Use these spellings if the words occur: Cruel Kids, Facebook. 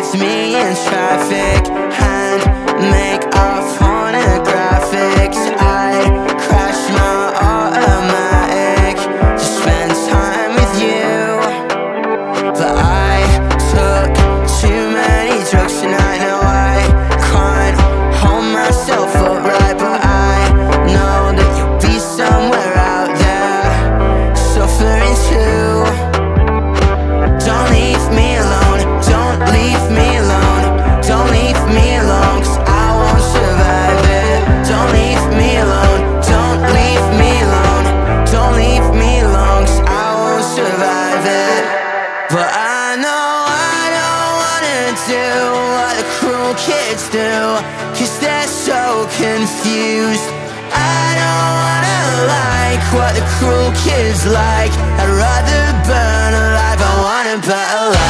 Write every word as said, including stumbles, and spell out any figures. with me in traffic and make off pornographics. I crash my automatic to spend time with you, but I took too many drugs tonight. Now I can't hold myself upright, but I know that you'll be somewhere out there suffering too. Don't leave me alone. Leave me alone, don't leave me alone, 'cause I won't survive it. Don't leave me alone, don't leave me alone, don't leave me alone, 'cause I won't survive it. But I know I don't wanna do what the cruel kids do, 'cause they're so confused. I don't wanna like what the cruel kids like. I'd rather burn alive, I wanna burn alive.